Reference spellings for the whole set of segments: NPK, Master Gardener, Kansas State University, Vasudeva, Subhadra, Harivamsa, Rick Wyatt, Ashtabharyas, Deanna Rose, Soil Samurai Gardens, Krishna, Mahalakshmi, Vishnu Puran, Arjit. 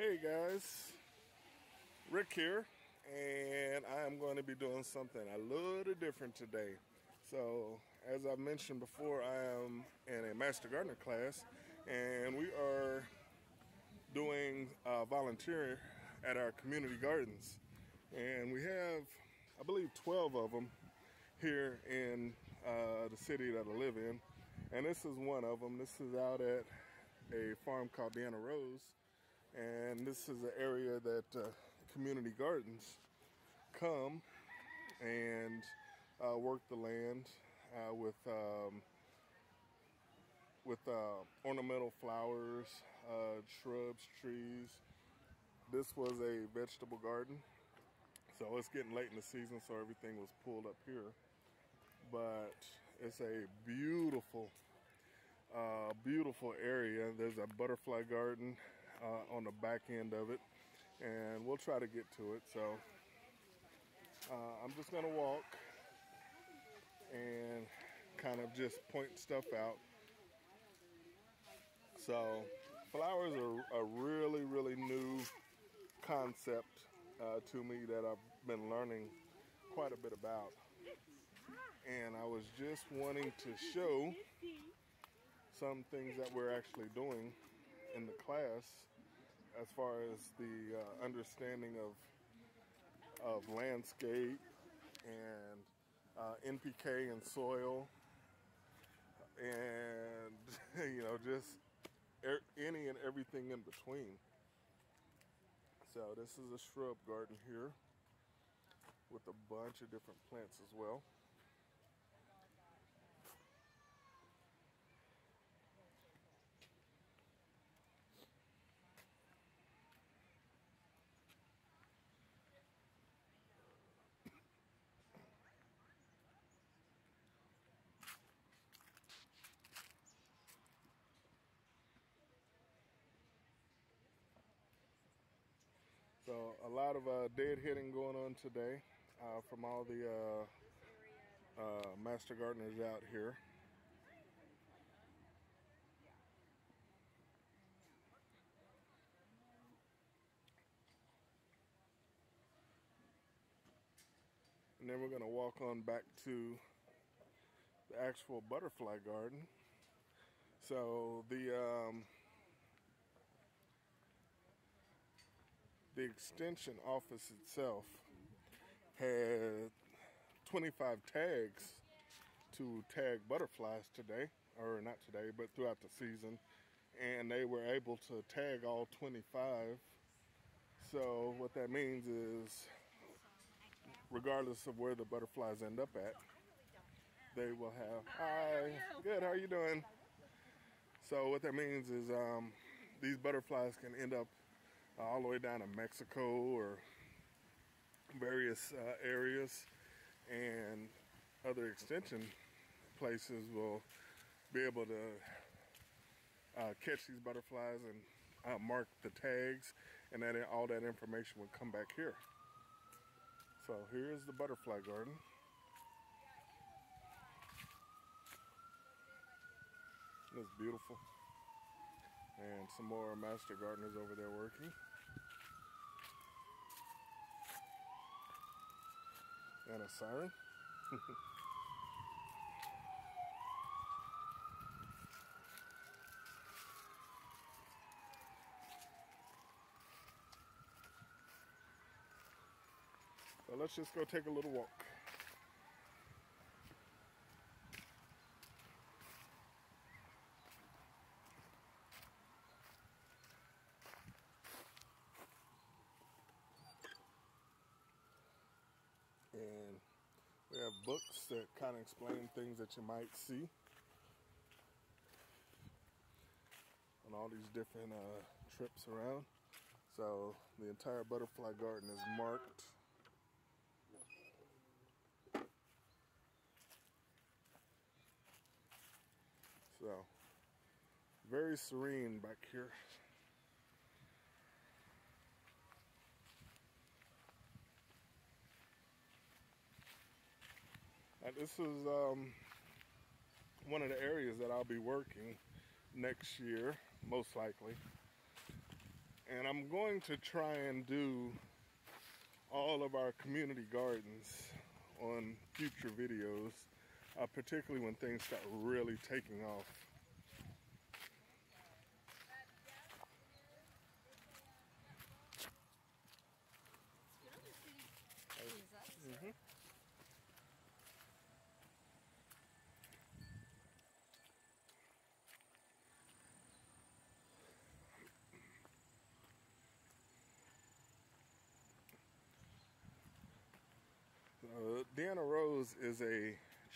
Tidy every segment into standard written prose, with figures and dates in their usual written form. Hey guys, Rick here, and I am going to be doing something a little different today. So, as I mentioned before, I am in a Master Gardener class, and we are doing volunteering at our community gardens. And we have, I believe, 12 of them here in the city that I live in. And this is one of them. This is out at a farm called Deanna Rose. And this is an area that community gardens come and work the land with ornamental flowers, shrubs, trees. This was a vegetable garden. So it's getting late in the season, so everything was pulled up here. But it's a beautiful, beautiful area. There's a butterfly garden on the back end of it, and we'll try to get to it. So I'm just gonna walk and kind of just point stuff out. So flowers are a really, really new concept to me that I've been learning quite a bit about. And I was just wanting to show some things that we're actually doing in the class as far as the understanding of landscape and NPK and soil, and you know, just any and everything in between. So this is a shrub garden here with a bunch of different plants as well. So a lot of deadheading going on today from all the Master Gardeners out here. And then we're going to walk on back to the actual butterfly garden. So the extension office itself had 25 tags to tag butterflies today, or not today, but throughout the season, and they were able to tag all 25. So what that means is, regardless of where the butterflies end up at, they will have, hi, good, how are you doing? So what that means is these butterflies can end up all the way down to Mexico or various areas, and other extension places will be able to catch these butterflies and mark the tags, and that all that information will come back here. So here's the butterfly garden. It's beautiful. And some more Master Gardeners over there working. And a siren. So let's just go take a little walk. And we have books that kind of explain things that you might see on all these different trips around. So the entire butterfly garden is marked. So very serene back here. This is one of the areas that I'll be working next year, most likely. And I'm going to try and do all of our community gardens on future videos, particularly when things start really taking off. Mm-hmm. Deanna Rose is a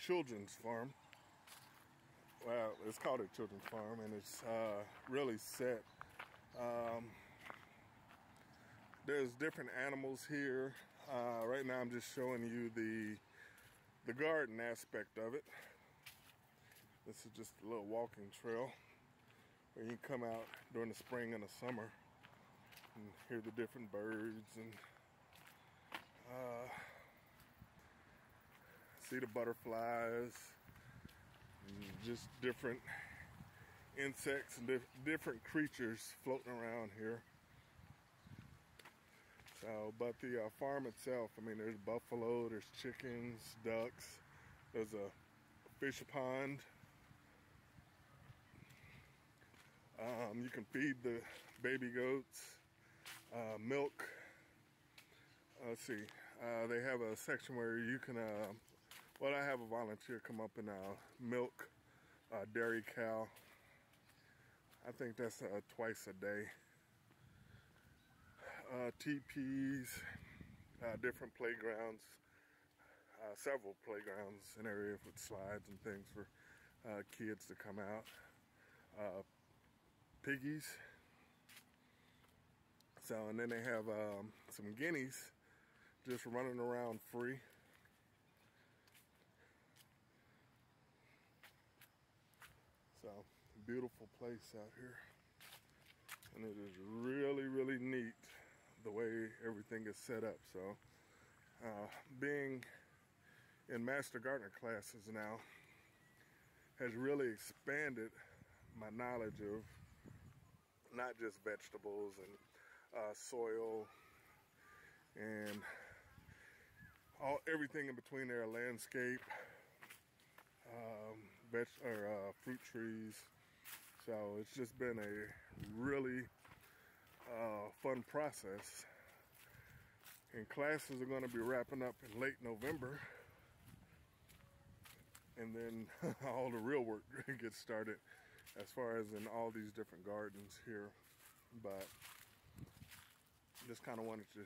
children's farm. Well, it's called a children's farm, and it's really set. There's different animals here. Right now I'm just showing you the garden aspect of it. This is just a little walking trail where you can come out during the spring and the summer and hear the different birds and see the butterflies and just different insects and different creatures floating around here. So, but the farm itself, I mean, there's buffalo, there's chickens, ducks, there's a fish pond. You can feed the baby goats, milk. Let's see, they have a section where you can well, I have a volunteer come up and milk a dairy cow. I think that's twice a day. Teepees, different playgrounds, several playgrounds, an area with slides and things for kids to come out. Piggies. So, and then they have some guineas just running around free. So, beautiful place out here, and it is really, really neat the way everything is set up. So, being in Master Gardener classes now has really expanded my knowledge of not just vegetables and soil and everything in between there, landscape, fruit trees. So it's just been a really fun process, and classes are going to be wrapping up in late November, and then all the real work gets started as far as in all these different gardens here. But just kind of wanted to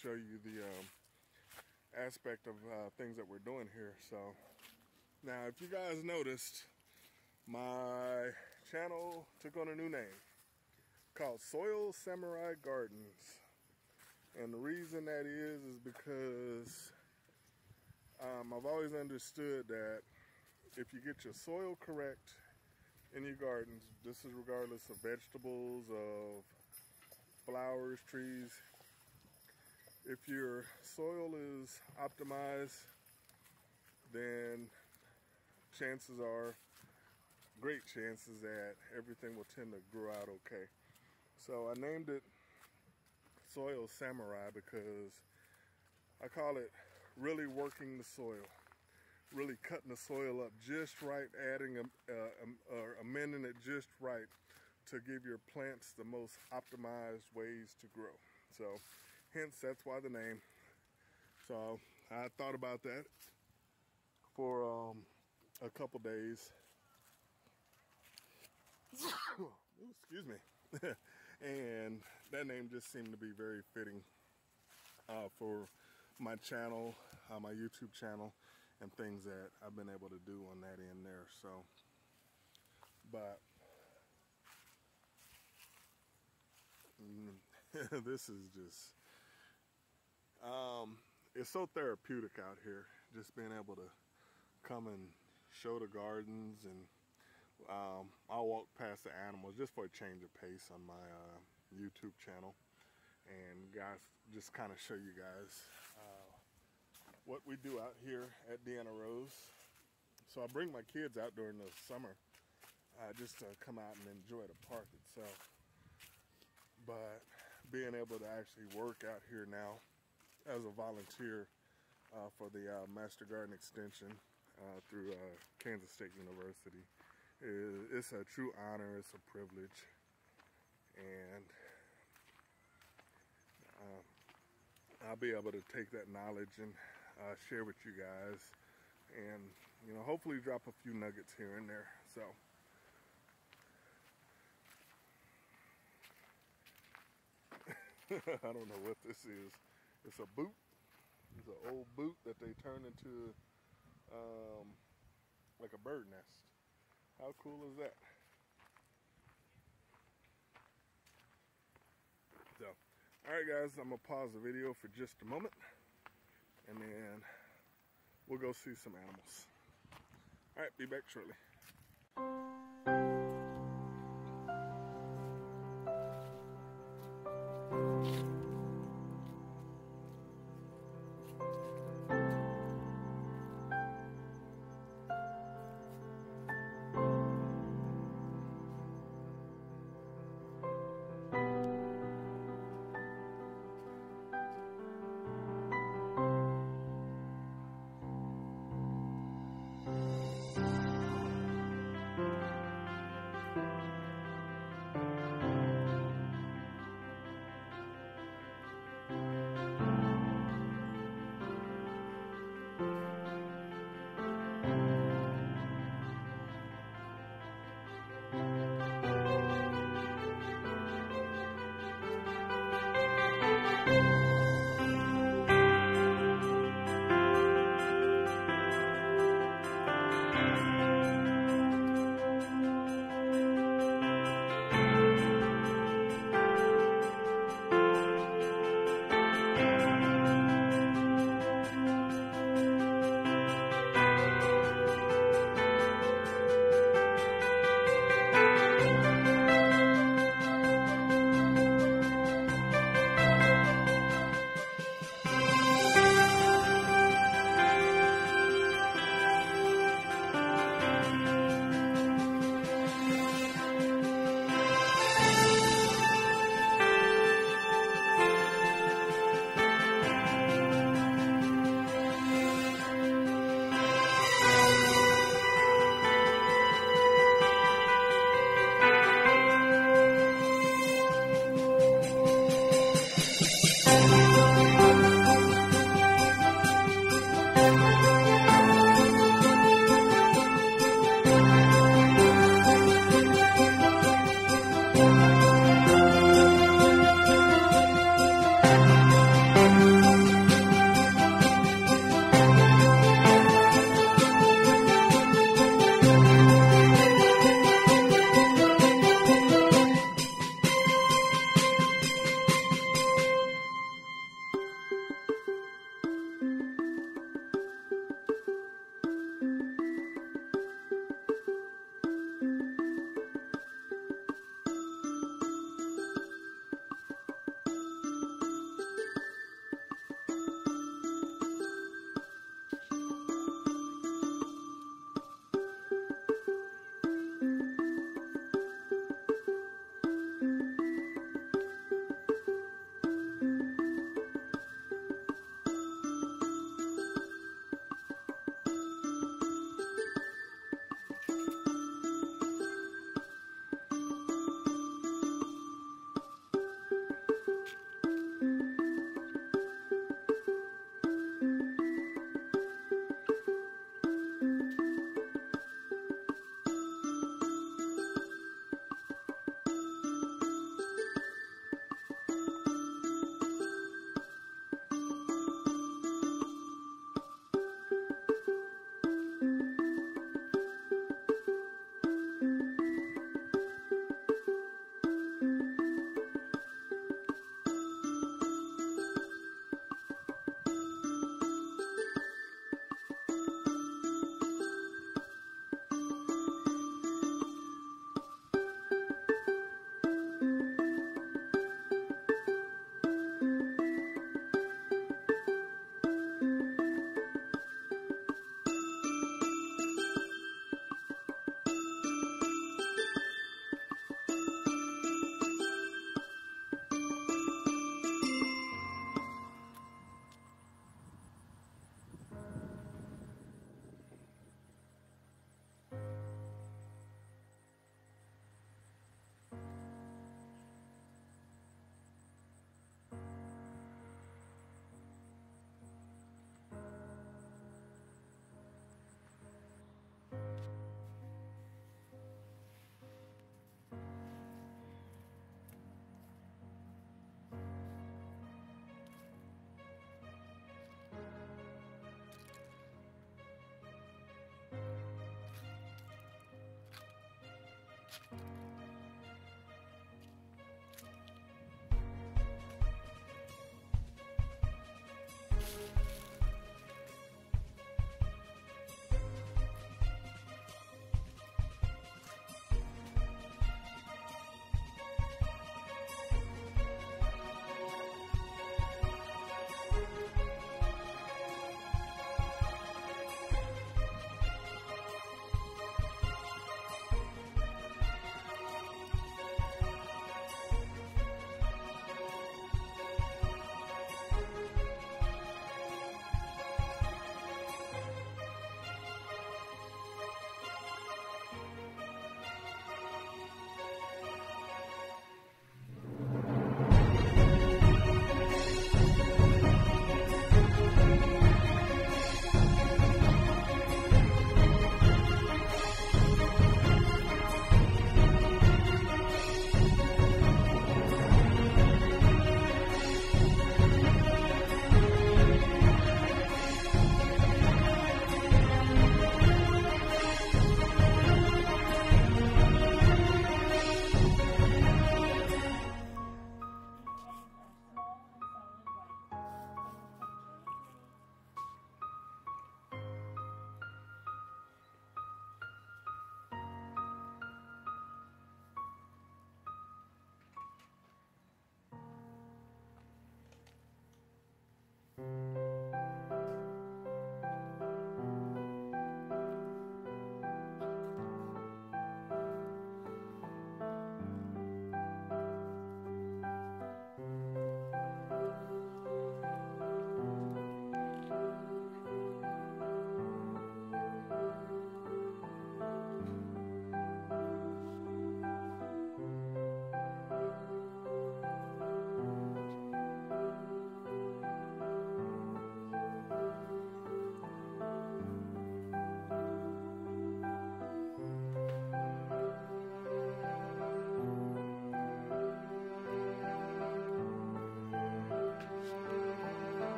show you the aspect of things that we're doing here. So now, if you guys noticed, my channel took on a new name called Soil Samurai Gardens. And the reason that is because I've always understood that if you get your soil correct in your gardens, this is regardless of vegetables, of flowers, trees, if your soil is optimized, then chances are, great chances that everything will tend to grow out okay. So I named it Soil Samurai because I call it really working the soil, really cutting the soil up just right, adding or amending it just right to give your plants the most optimized ways to grow. So hence, that's why the name. So I thought about that for a couple days. Ooh, excuse me. And that name just seemed to be very fitting for my channel, my YouTube channel, and things that I've been able to do on that end there. So, but this is just it's so therapeutic out here, just being able to come and show the gardens, and I'll walk past the animals just for a change of pace on my YouTube channel, and guys, just kind of show you guys what we do out here at Deanna Rose. So I bring my kids out during the summer just to come out and enjoy the park itself. But being able to actually work out here now as a volunteer for the Master Garden Extension through Kansas State University. It's a true honor, it's a privilege, and I'll be able to take that knowledge and share with you guys, and you know, hopefully drop a few nuggets here and there. So I don't know what this is. It's a boot. It's an old boot that they turned into like a bird nest. How cool is that? So, alright guys, I'm going to pause the video for just a moment, and then we'll go see some animals. Alright, be back shortly.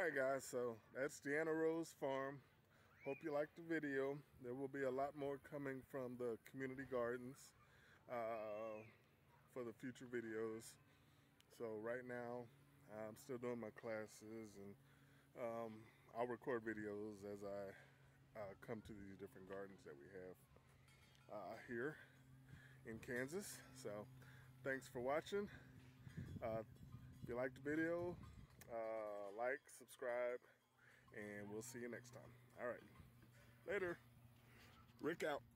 Alright guys, so that's Deanna Rose farm. Hope you liked the video. There will be a lot more coming from the community gardens for the future videos. So right now I'm still doing my classes, and I'll record videos as I come to these different gardens that we have here in Kansas. So thanks for watching. If you liked the video, like, subscribe, and we'll see you next time. All right, later. Rick out.